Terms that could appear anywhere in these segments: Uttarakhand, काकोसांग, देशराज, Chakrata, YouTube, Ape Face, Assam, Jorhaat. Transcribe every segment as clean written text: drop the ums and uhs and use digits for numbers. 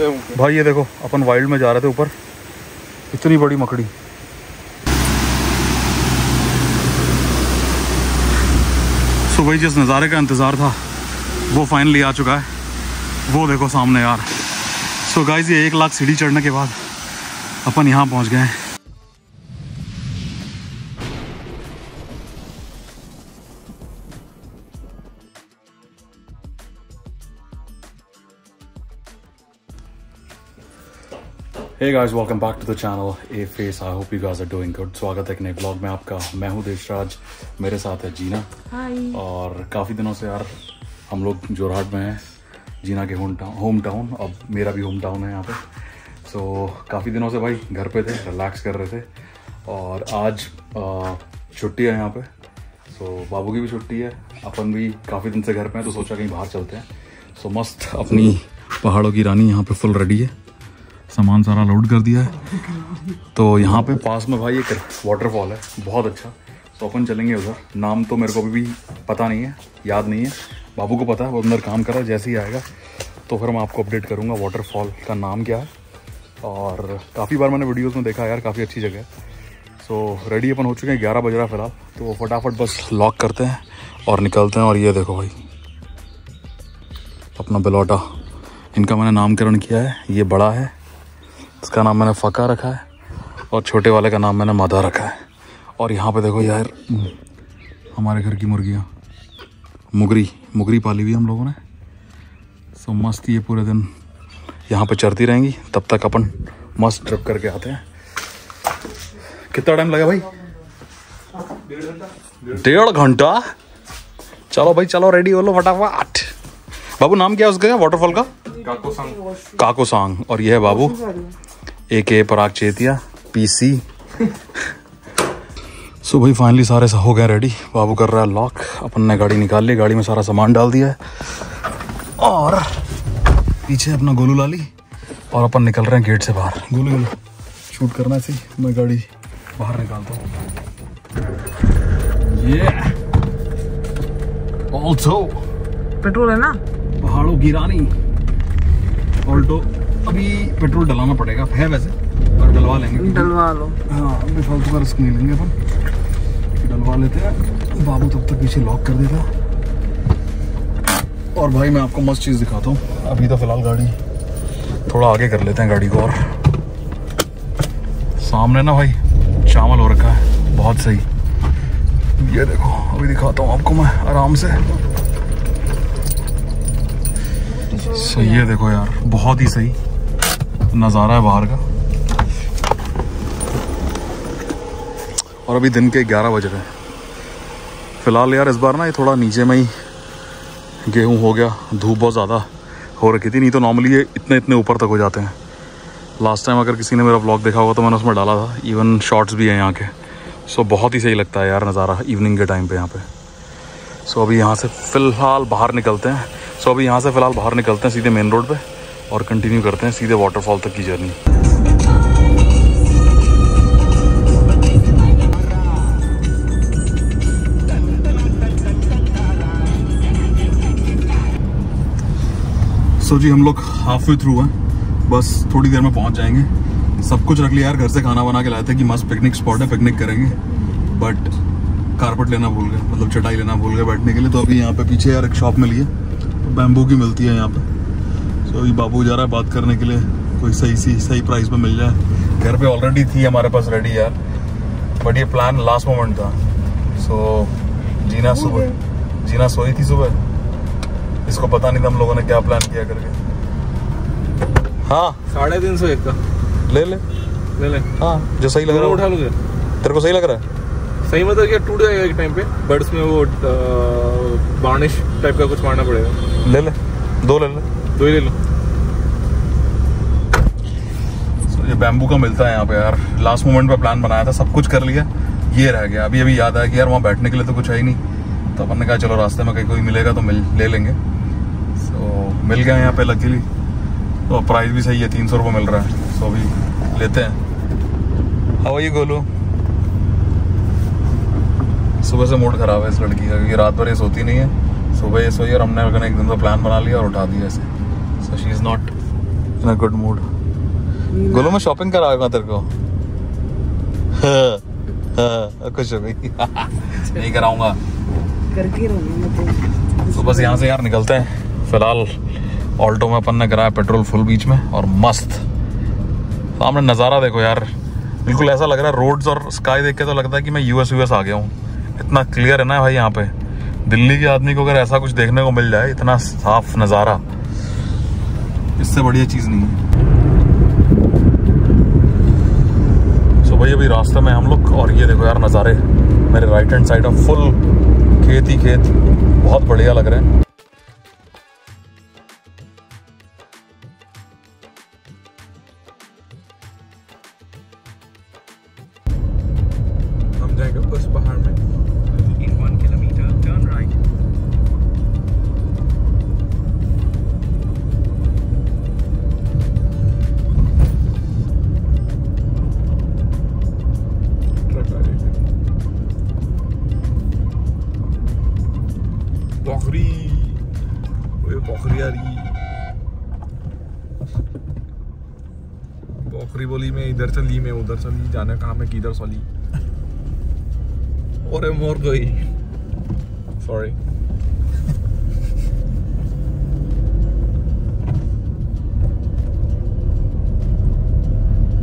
भाई ये देखो अपन वाइल्ड में जा रहे थे, ऊपर इतनी बड़ी मकड़ी। सुबह जिस नज़ारे का इंतज़ार था वो फाइनली आ चुका है, वो देखो सामने यार। सो गाइस ये 1 लाख सीढ़ी चढ़ने के बाद अपन यहाँ पहुँच गए हैं। Hey guys, welcome back to the channel Ape Face. I hope you guys are doing good. स्वागत है एक नए ब्लॉग में आपका। मैं हूँ देशराज, मेरे साथ है जीना। Hi. और काफ़ी दिनों से यार हम लोग जोरहाट में हैं, जीना के होम टाउन, अब मेरा भी होम टाउन है यहाँ पे। सो काफ़ी दिनों से भाई घर पे थे, रिलैक्स कर रहे थे और आज छुट्टी है यहाँ पे। सो बाबू की भी छुट्टी है, अपन भी काफ़ी दिन से घर पे हैं तो सोचा कहीं बाहर चलते हैं। सो मस्त अपनी पहाड़ों की रानी यहाँ पे फुल रेडी है, सामान सारा लोड कर दिया है। तो यहाँ पे पास में भाई एक वाटरफॉल है बहुत अच्छा, तो अपन चलेंगे उधर। नाम तो मेरे को अभी भी पता नहीं है, याद नहीं है, बाबू को पता है, वो अंदर काम कर रहा है। जैसे ही आएगा तो फिर मैं आपको अपडेट करूँगा वाटरफॉल का नाम क्या है। और काफ़ी बार मैंने वीडियोज़ में देखा यार, काफ़ी अच्छी जगह है। सो रेडी अपन हो चुके हैं, 11 बज रहा है फिलहाल, तो फटाफट बस लॉक करते हैं और निकलते हैं। और ये देखो भाई अपना बिलौटा, इनका मैंने नामकरण किया है। ये बड़ा है, इसका नाम मैंने फ़का रखा है और छोटे वाले का नाम मैंने मादा रखा है। और यहाँ पे देखो यार हमारे घर की मुर्गियाँ, मुगरी पाली हुई हम लोगों ने। सो मस्त ये पूरे दिन यहाँ पे चरती रहेंगी, तब तक अपन मस्त ट्रिप करके आते हैं। कितना टाइम लगा भाई? 1.5 घंटा। चलो भाई चलो, रेडी हो लो फटाफट। बाबू नाम क्या है उसका वाटरफॉल का? काकोसांग। और ये है बाबू, AK पराग चेतिया PC। सो भाई फाइनली सारे हो गए रेडी, बाबू कर रहा है लॉक, अपन ने गाड़ी निकाल ली, गाड़ी में सारा सामान डाल दिया है और पीछे अपना गोलू लाली। और अपन निकल रहे हैं गेट से बाहर। गोलू शूट करना ऐसे, मैं गाड़ी बाहर निकालता हूँ। ये ऑल्सो पेट्रोल है ना, पहाड़ों की रानी ऑल्टो। अभी पेट्रोल डलाना पड़ेगा, है वैसे पर डलवा लेंगे। डलवा लो हाँ, अभी फालतू का रिस्क नहीं लेंगे अपन, डलवा लेते हैं। बाबू तब तक पीछे लॉक कर देता। और भाई मैं आपको मस्त चीज़ दिखाता हूँ, अभी तो फिलहाल गाड़ी थोड़ा आगे कर लेते हैं गाड़ी को। और सामने ना भाई चावल हो रखा है, बहुत सही। ये देखो अभी दिखाता हूँ आपको मैं आराम से। सो ये देखो यार बहुत ही सही नज़ारा है बाहर का। और अभी दिन के 11 बज रहे हैं फिलहाल। यार इस बार ना ये थोड़ा नीचे में ही गेहूं हो गया, धूप बहुत ज़्यादा हो रखी थी, नहीं तो नॉर्मली ये इतने ऊपर तक हो जाते हैं। लास्ट टाइम अगर किसी ने मेरा व्लॉग देखा होगा तो मैंने उसमें डाला था, इवन शॉर्ट्स भी हैं यहाँ के। सो बहुत ही सही लगता है यार नज़ारा इवनिंग के टाइम पर यहाँ पर। सो अभी यहाँ से फ़िलहाल बाहर निकलते हैं। सीधे मेन रोड पे और कंटिन्यू करते हैं सीधे वाटरफॉल तक की जर्नी। सो जी हम लोग हाफ वे थ्रू हैं, बस थोड़ी देर में पहुंच जाएंगे। सब कुछ रख लिया यार, घर से खाना बना के लाए थे कि मस्त पिकनिक स्पॉट है, पिकनिक करेंगे, बट कारपेट लेना भूल गए, मतलब चटाई लेना भूल गए बैठने के लिए। तो अभी यहाँ पे पीछे यार एक शॉप मिली है, बैम्बू की मिलती है यहाँ पे। सो ये बाबू जा रहा है बात करने के लिए, कोई सही प्राइस पे मिल जाए। घर पे ऑलरेडी थी हमारे पास रेडी यार, बट ये प्लान लास्ट मोमेंट था। सो जीना सोई थी सुबह, इसको पता नहीं था हम लोगों ने क्या प्लान किया करके। हाँ 350 एक का ले ले। हाँ जो सही लग रहा है उठा लूँगा। तेरे को सही लग रहा है? सही मतलब क्या टूट जाएगा एक टाइम पे, बर्ड्स में वो बार्निश टाइप का कुछ मारना पड़ेगा। ले ले दो ही ले लो। ये बैम्बू का मिलता है यहाँ पे यार, लास्ट मोमेंट पे प्लान बनाया था, सब कुछ कर लिया, ये रह गया। अभी याद आया कि यार वहाँ बैठने के लिए तो कुछ है ही नहीं, तो अपन ने कहा चलो रास्ते में कहीं कोई मिलेगा तो ले लेंगे। सो मिल गया यहाँ पे लकीली, तो प्राइस भी सही है, 300 रुपये मिल रहा है। सो अभी लेते हैं। How are you Golu? सुबह से मूड ख़राब है इस लड़की का, क्योंकि रात भर ये सोती नहीं है। सुबह ये सोई और हमने एक दिन का प्लान बना लिया और उठा दिया इसे। सो शी इज़ नॉट इतना गुड मूड। गोलू मैं शॉपिंग कराऊंगा तेरे को। हाँ कुछ हो गई नहीं कराऊंगा करके रहूंगा। तो बस यहाँ से यार निकलते हैं। फिलहाल ऑल्टो में अपन ने कराया पेट्रोल फुल बीच में, और मस्त सामने नज़ारा देखो यार। बिल्कुल ऐसा लग रहा है रोड्स और स्काई देख के तो लगता है कि मैं यूएस आ गया हूँ। इतना क्लियर है ना भाई यहाँ पे। दिल्ली के आदमी को अगर ऐसा कुछ देखने को मिल जाए, इतना साफ नज़ारा, इससे बढ़िया चीज़ नहीं है। सो भाई अभी रास्ते में हम लोग, और ये देखो यार नज़ारे मेरे right hand side of full खेत ही खेत, बहुत बढ़िया लग रहे हैं। बौखरी बोली मैं इधर चली, मैं उधर चली, जाने कहाँ मैं किधर चली। और मोर गई, सॉरी।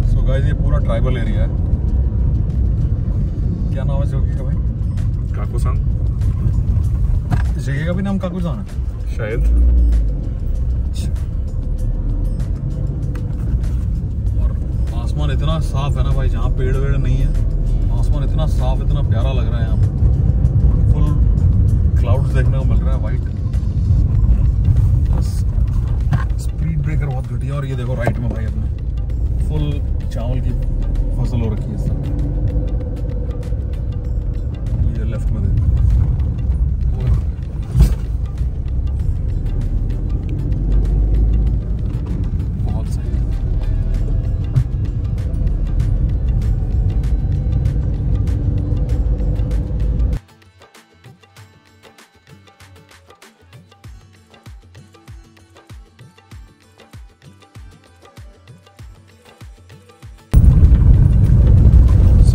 सो गाइस ये पूरा ट्राइबल एरिया है। क्या नाम है जगह का भाई? काकोसंग। जगह का भी नाम काकोसंग है शायद। और आसमान इतना साफ है ना भाई, जहाँ पेड़ वेड़ नहीं है, आसमान इतना साफ, इतना प्यारा लग रहा है। यहाँ पर फुल क्लाउड्स देखने को मिल रहा है, वाइट। स्पीड ब्रेकर बहुत घटिया। और ये देखो राइट में भाई अपने फुल चावल की फसल हो रखी है सब। ये लेफ्ट में देखो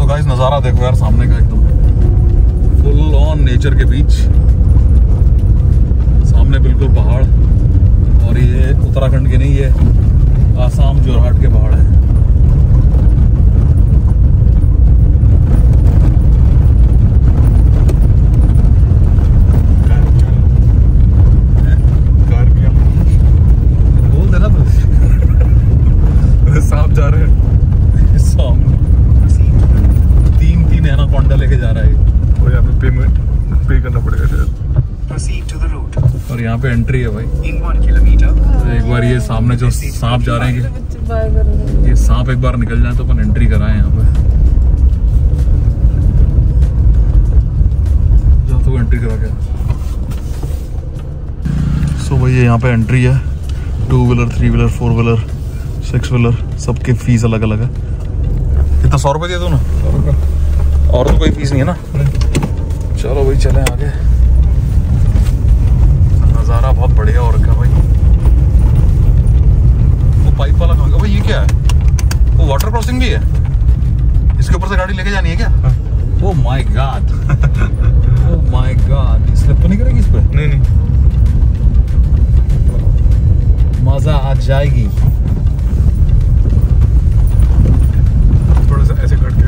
गाइस नज़ारा देखो यार सामने का, एकदम फुल ऑन नेचर के बीच। सामने बिल्कुल पहाड़, और ये उत्तराखंड के नहीं, ये आसाम जोरहाट के पहाड़ है। और यहाँ पे एंट्री है भाई। तो एक बार ये सामने जो सांप जा रहे हैं, ये सांप एक बार निकल जाए तो अपन एंट्री कराएं यहाँ पे। जा तो एंट्री करा के। सो भाई यहाँ पे एंट्री है। 2 व्हीलर 3 व्हीलर 4 व्हीलर 6 व्हीलर सबके फीस अलग अलग है। कितना? 100 रुपये दिया तूने? और तो कोई फीस नहीं है ना? चलो भाई चलें आगे। नज़ारा बहुत बढ़िया हो रखा है भाई। वो पाइप वाला कहाँ का भाई? ये क्या है? वो वाटर क्रॉसिंग भी है? इसके ऊपर से गाड़ी लेके जानी है क्या? Oh my god, oh my god. Slip तो नहीं करेगी इस पर? नहीं नहीं, मज़ा आ जाएगी। थोड़ा सा ऐसे कट के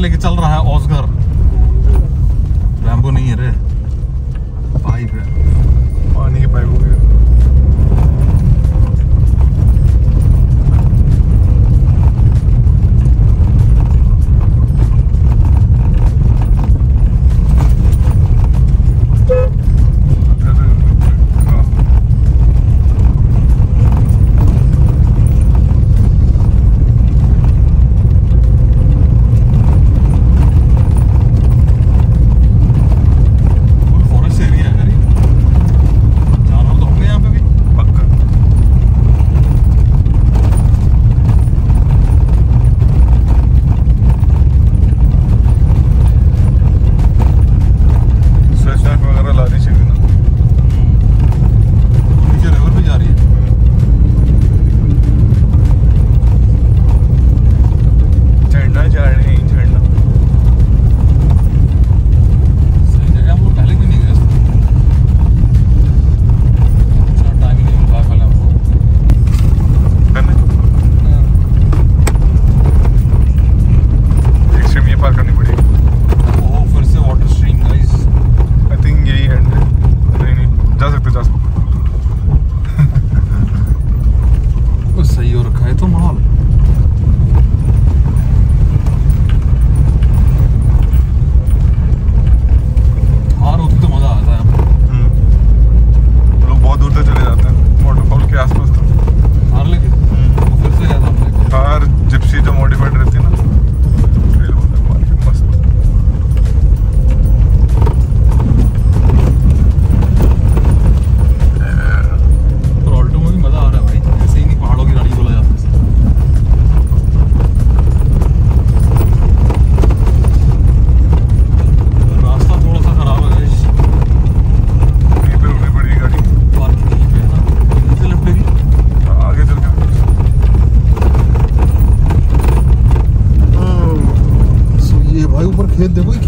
लेके चल रहा है ओसगर। बैम्बू नहीं है रे, पाइप है, पानी की पाइप हो गया।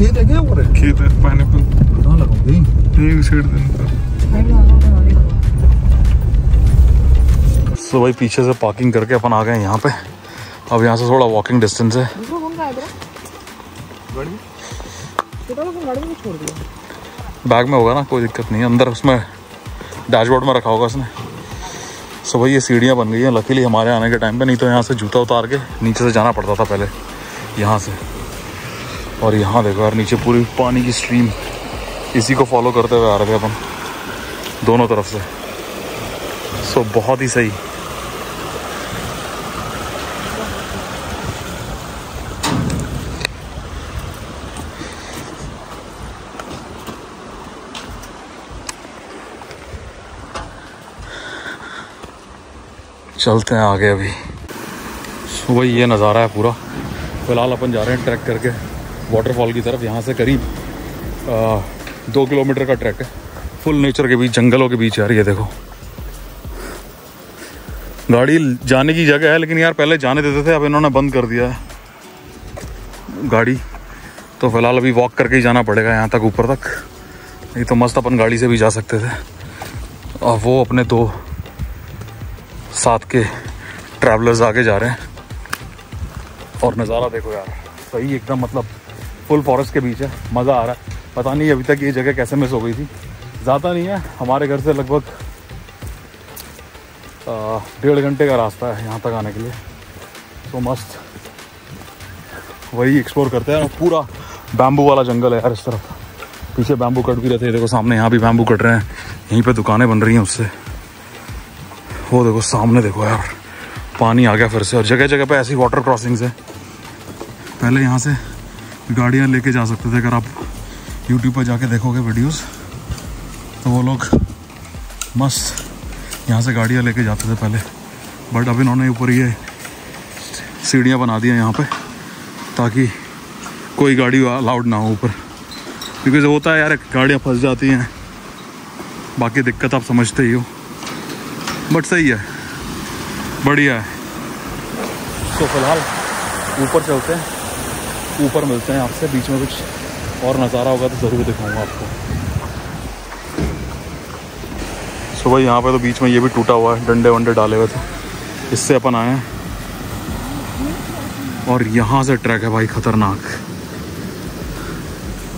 खेत है क्या पूरे? खेत है, पाइनएप्पल कहाँ लगाऊंगी एक सेट दिन पर। सो भाई पीछे से पार्किंग करके अपन आ गए यहाँ पे। अब यहाँ से थोड़ा वॉकिंग डिस्टेंस है। बैग में होगा ना, कोई दिक्कत नहीं है। अंदर उसमें डैशबोर्ड में रखा होगा उसने। सो भाई ये सीढ़ियाँ बन गई हैं लकीली हमारे आने के टाइम पे, नहीं तो यहाँ से जूता उतार के नीचे से जाना पड़ता था पहले यहाँ से। और यहाँ देखो यार नीचे पूरी पानी की स्ट्रीम, इसी को फॉलो करते हुए आ रहे थे अपन दोनों तरफ से। सो बहुत ही सही। चलते हैं आगे अभी। सुबह ये नज़ारा है पूरा। फिलहाल अपन जा रहे हैं ट्रैक करके वाटरफॉल की तरफ। यहाँ से करीब 2 किलोमीटर का ट्रैक है, फुल नेचर के बीच, जंगलों के बीच। यार ये देखो गाड़ी जाने की जगह है, लेकिन यार पहले जाने देते थे, अब इन्होंने बंद कर दिया है गाड़ी। तो फिलहाल अभी वॉक करके ही जाना पड़ेगा यहाँ तक, ऊपर तक। नहीं तो मस्त अपन गाड़ी से भी जा सकते थे। और वो अपने 2 साथ के ट्रैवलर्स आगे जा रहे हैं। और नज़ारा देखो यार सही एकदम, मतलब फुल फॉरेस्ट के बीच है, मज़ा आ रहा है। पता नहीं अभी तक ये जगह कैसे मिस हो गई थी। ज़्यादा नहीं है, हमारे घर से लगभग 1.5 घंटे का रास्ता है यहाँ तक आने के लिए। तो मस्त वही एक्सप्लोर करते हैं। पूरा बैम्बू वाला जंगल है यार इस तरफ, पीछे बैम्बू कट भी रहते हैं। देखो सामने यहाँ भी बैम्बू कट रहे हैं, यहीं पर दुकानें बन रही हैं उससे। वो देखो सामने देखो यार पानी आ गया फिर से। और जगह जगह पे ऐसी वाटर क्रॉसिंग्स है। पहले यहाँ से गाड़ियाँ लेके जा सकते थे। अगर आप यूट्यूब पर जाके देखोगे वीडियोस तो वो लोग मस्त यहाँ से गाड़ियाँ लेके जाते थे पहले। बट अब इन्होंने ऊपर ये सीढ़ियाँ बना दी हैं यहाँ पे, ताकि कोई गाड़ी अलाउड ना हो ऊपर, क्योंकि जो होता है यार गाड़ियाँ फंस जाती हैं। बाकी दिक्कत आप समझते ही हो, बट सही है, बढ़िया है। तो फिलहाल ऊपर चलते हैं, ऊपर मिलते हैं आपसे। बीच में कुछ और नज़ारा होगा तो ज़रूर दिखाऊंगा आपको। सुबह यहाँ पे तो बीच में ये भी टूटा हुआ है, डंडे वंडे डाले हुए थे, इससे अपन आए हैं। और यहाँ से ट्रैक है भाई ख़तरनाक।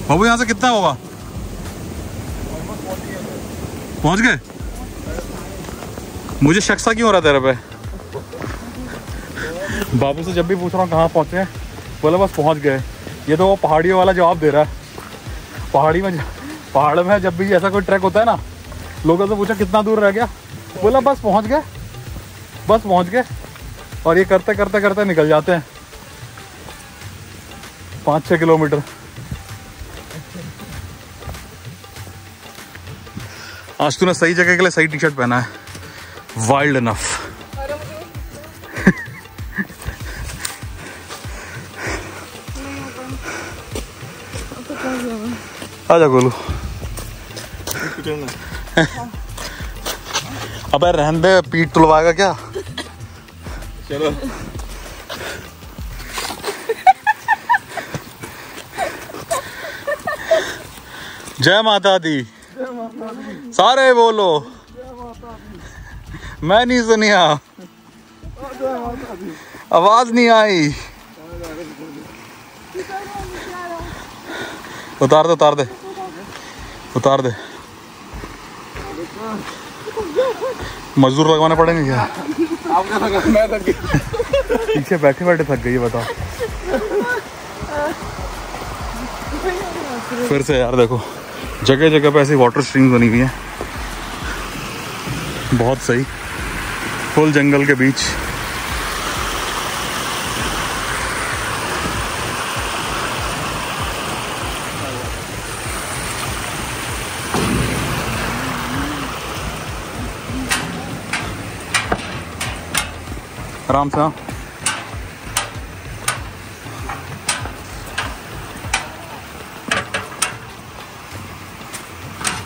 बाबू यहाँ से कितना होगा? पहुँच गए? मुझे शक सा क्यों हो रहा तेरे पे? बाबू से जब भी पूछ रहा हूँ कहाँ पहुँचे, बोले बस पहुँच गए। ये तो वो पहाड़ियों वाला जवाब दे रहा है। पहाड़ में जब भी ऐसा कोई ट्रैक होता है ना, लोगों से पूछा कितना दूर रह गया, बोला बस पहुँच गए, बस पहुँच गए। और ये करते करते करते निकल जाते हैं 5-6 किलोमीटर। आज तूने सही जगह के लिए सही टी शर्ट पहना है, वाइल्ड इनफ। आजा गोलू। अबे रहने दे, पीठ तुलवाएगा क्या? चलो जय माता दी, सारे बोलो। मैं नहीं सुनी, आवाज नहीं आई। उतार दे, उतार दे, उतार दे। मजदूर लगवाने पड़ेंगे क्या? पीछे बैठे बैठे थक गई, बताओ। फिर से यार देखो जगह जगह पे ऐसी वाटर स्ट्रीम्स बनी हुई हैं, बहुत सही, फुल जंगल के बीच। आराम से।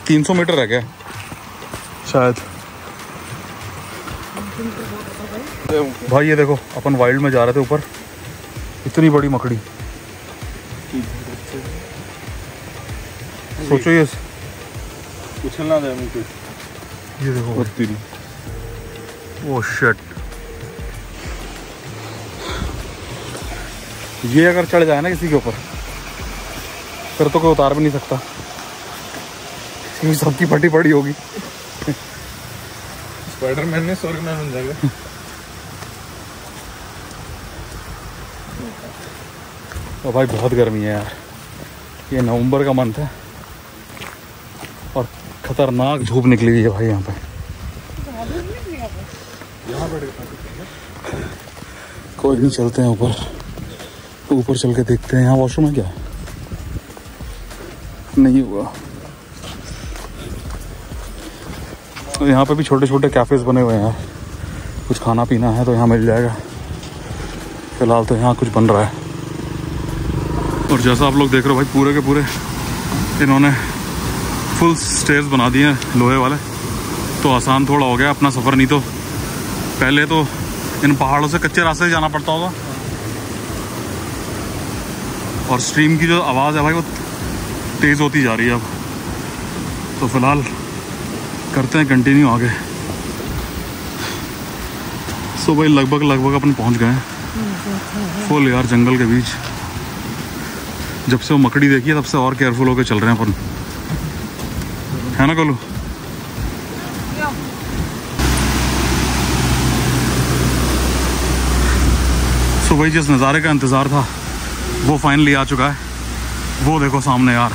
तीन 300 मीटर रह गया शायद। भाई ये देखो अपन वाइल्ड में जा रहे थे, ऊपर इतनी बड़ी मकड़ी। सोचो ये उछलना है मुझे। ये देखो बत्तीरी। Oh shit. ये अगर चढ़ जाए ना किसी के ऊपर फिर तो कोई उतार भी नहीं सकता, क्योंकि सबकी फटी पड़ी होगी। स्पाइडरमैन ने स्वर्गमैन बन जाएगा। तो भाई बहुत गर्मी है यार, ये नवंबर का मंथ है और खतरनाक धूप निकली हुई है भाई यहाँ पे। कोई नहीं, चलते हैं ऊपर, तो ऊपर चल के देखते हैं। यहाँ वॉशरूम है क्या? नहीं हुआ। तो यहाँ पे भी छोटे छोटे कैफेज बने हुए हैं, कुछ खाना पीना है तो यहाँ मिल जाएगा। फिलहाल तो यहाँ कुछ बन रहा है। और जैसा आप लोग देख रहे हो भाई, पूरे के पूरे इन्होंने फुल स्टेयर्स बना दिए हैं लोहे वाले, तो आसान थोड़ा हो गया अपना सफ़र। नहीं तो पहले तो इन पहाड़ों से कच्चे रास्ते से जाना पड़ता होगा। और स्ट्रीम की जो आवाज़ है भाई वो तेज़ होती जा रही है अब। तो फिलहाल करते हैं कंटिन्यू आगे। सो भाई लगभग अपन पहुंच गए हैं फुल यार जंगल के बीच। जब से वो मकड़ी देखी है तब से और केयरफुल होकर चल रहे हैं अपन, है ना गोलू? सो भाई जिस नज़ारे का इंतज़ार था वो फाइनली आ चुका है। वो देखो सामने यार।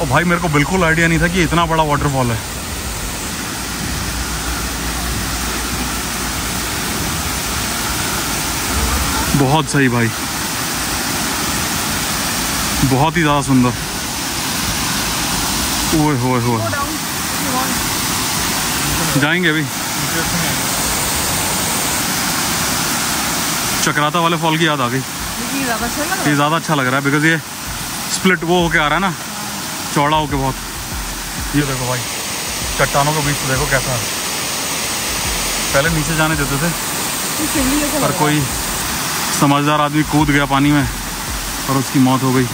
और भाई मेरे को बिल्कुल आइडिया नहीं था कि इतना बड़ा वाटरफॉल है। बहुत सही भाई, बहुत ही ज़्यादा सुंदर। ओए होए होए, जाएंगे अभी। चक्राता वाले फॉल की याद आ गई। ये ज़्यादा अच्छा लग रहा है बिकॉज ये स्प्लिट वो होके आ रहा है ना, चौड़ा होके बहुत। ये देखो भाई चट्टानों के बीच देखो कैसा। पहले नीचे जाने देते थे पर कोई समझदार आदमी कूद गया पानी में और उसकी मौत हो गई।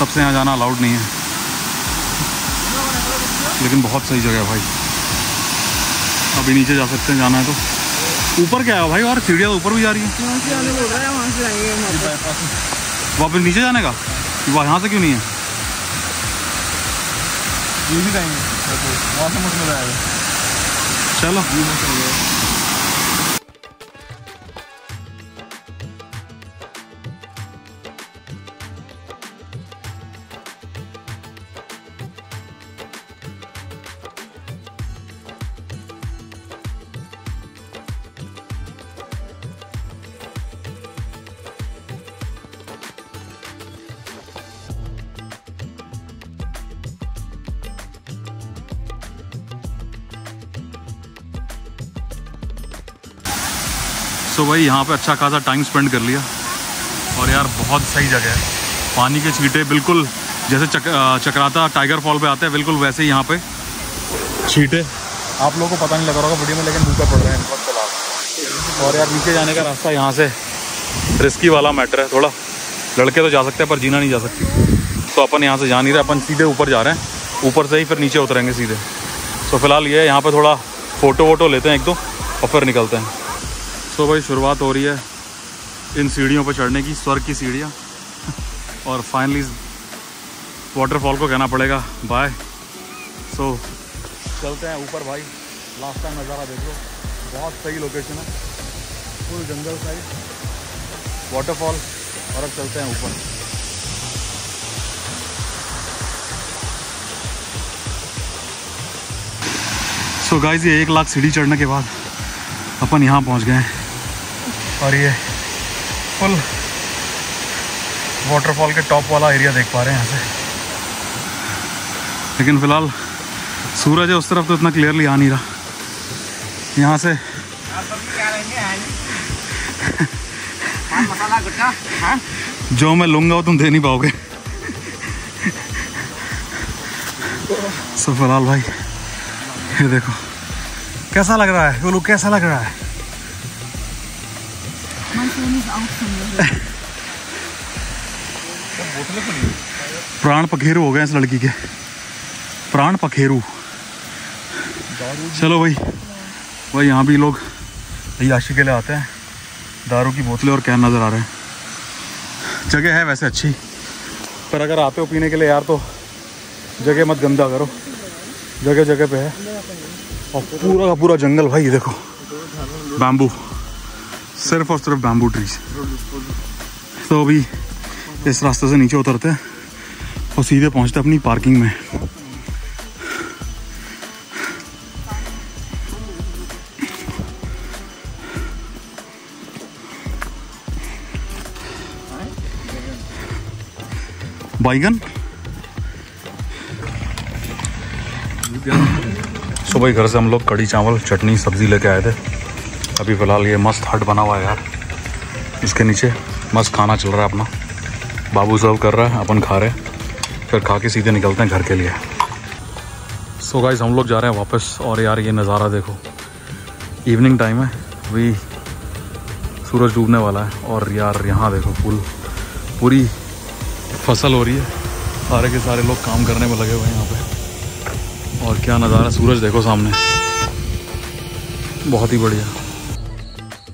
तब से यहाँ जाना अलाउड नहीं है, लेकिन बहुत सही जगह है भाई। अभी नीचे जा सकते हैं, जाना है तो। ऊपर क्या है भाई? और सीढ़ियाँ ऊपर भी जा रही है। वापस नीचे जाने का? वह यहाँ से क्यों नहीं है? ये भी जाएंगे, चलो। तो भाई यहाँ पे अच्छा खासा टाइम स्पेंड कर लिया। और यार बहुत सही जगह है, पानी के छींटे बिल्कुल जैसे चक्राता टाइगर फॉल पे आते हैं बिल्कुल वैसे ही यहाँ पे छींटे। आप लोगों को पता नहीं लग रहा होगा वीडियो में, लेकिन धूप पड़ रहे हैं बहुत ख़राब। और यार नीचे जाने का रास्ता यहाँ से रिस्की वाला मैटर है थोड़ा। लड़के तो जा सकते हैं पर जीना नहीं जा सकती, तो अपन यहाँ से जा नहीं रहे, अपन सीधे ऊपर जा रहे हैं। ऊपर से ही फिर नीचे उतरेंगे सीधे। तो फिलहाल ये यहाँ पर थोड़ा फ़ोटो वोटो लेते हैं एक दो और फिर निकलते हैं। तो भाई शुरुआत हो रही है इन सीढ़ियों पर चढ़ने की, स्वर्ग की सीढ़ियाँ। और फाइनली वाटरफॉल को कहना पड़ेगा बाय। सो चलते हैं ऊपर भाई। लास्ट टाइम नज़ारा देख लो, बहुत सही लोकेशन है, फुल जंगल साइड वाटरफॉल। और अब चलते हैं ऊपर। सो गाइस ये 1,00,000 सीढ़ी चढ़ने के बाद अपन यहाँ पहुँच गए हैं। और ये फुल वाटरफॉल के टॉप वाला एरिया देख पा रहे हैं यहाँ से। लेकिन फ़िलहाल सूरज है उस तरफ तो इतना क्लियरली आ नहीं रहा। यहाँ से जो मैं लूँगा वो तुम दे नहीं पाओगे। सो फिलहाल भाई ये देखो कैसा लग रहा है गोलू, कैसा लग रहा है? प्राण पखेरु हो गए इस लड़की के, प्राण पखेरु। चलो भाई भाई यहाँ भी लोग याशी के लिए आते हैं, दारू की बोतलें और कैन नज़र आ रहे हैं। जगह है वैसे अच्छी, पर अगर आते हो पीने के लिए यार तो जगह मत गंदा करो, जगह जगह पे है। और पूरा का पूरा जंगल भाई, ये देखो बैम्बू, सिर्फ और सिर्फ बैम्बू ट्रीज। तो अभी इस रास्ते से नीचे उतरते हैं और सीधे पहुँचते अपनी पार्किंग में। बाइगन सुबह घर से हम लोग कड़ी चावल चटनी सब्जी लेके आए थे। अभी फ़िलहाल ये मस्त हट बना हुआ है यार, इसके नीचे मस्त खाना चल रहा है अपना। बाबू सर्व कर रहा है, अपन खा रहे हैं, फिर खा के सीधे निकलते हैं घर के लिए। सो गाइस हम लोग जा रहे हैं वापस। और यार ये नज़ारा देखो, इवनिंग टाइम है, अभी सूरज डूबने वाला है। और यार यहाँ देखो फुल पूरी फसल हो रही है, सारे के सारे लोग काम करने में लगे हुए हैं यहाँ पे। और क्या नज़ारा, सूरज देखो सामने, बहुत ही बढ़िया।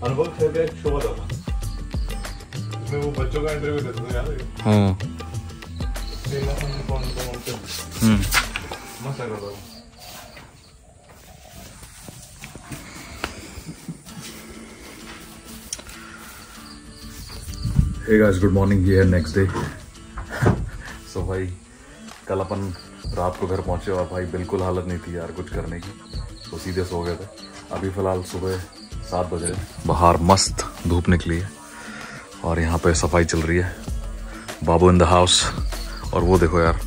अनुभव सर का एक शो था उसमें वो बच्चों का इंटरव्यू देते थे यार। हाँ मस्त लग रहा था। हे गाइस गुड मॉर्निंग, ये है नेक्स्ट डे। सो भाई कल अपन रात को घर पहुँचे और भाई बिल्कुल हालत नहीं थी यार कुछ करने की, तो सीधे सो गए थे। अभी फ़िलहाल सुबह 7 बजे, बाहर मस्त धूप निकली है और यहाँ पे सफाई चल रही है। Babu in the house. और वो देखो यार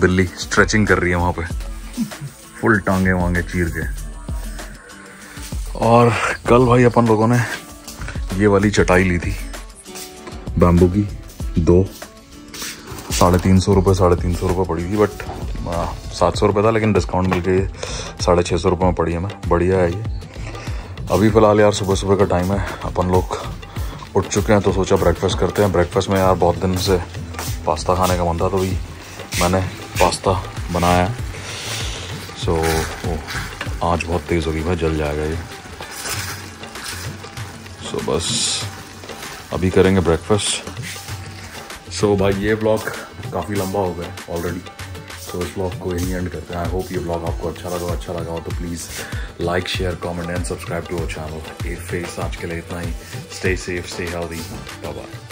बिल्ली स्ट्रेचिंग कर रही है वहाँ पे, फुल टांगे वांगे चीर के। और कल भाई अपन लोगों ने ये वाली चटाई ली थी बैम्बू की, दो 350 रुपये, 350 रुपये पड़ी थी, बट 700 रुपये था, लेकिन डिस्काउंट मिल के 650 रुपये में पड़ी है। मैं बढ़िया है ये। अभी फ़िलहाल यार सुबह सुबह का टाइम है, अपन लोग उठ चुके हैं, तो सोचा ब्रेकफास्ट करते हैं। ब्रेकफास्ट में यार बहुत दिन से पास्ता खाने का मन था, तो भी मैंने पास्ता बनाया। सो आँच बहुत तेज़ होगी भाई, जल जाएगा ये। सो बस अभी करेंगे ब्रेकफास्ट। सो भाई ये ब्लॉग काफ़ी लंबा हो गया ऑलरेडी, तो इस ब्लॉग को यहीं एंड करते हैं। आई होप ये ब्लॉग आपको अच्छा लगा हो तो please like share comment and subscribe to our channel एप फेस। आज के लिए इतना ही। Stay safe, stay healthy, bye bye.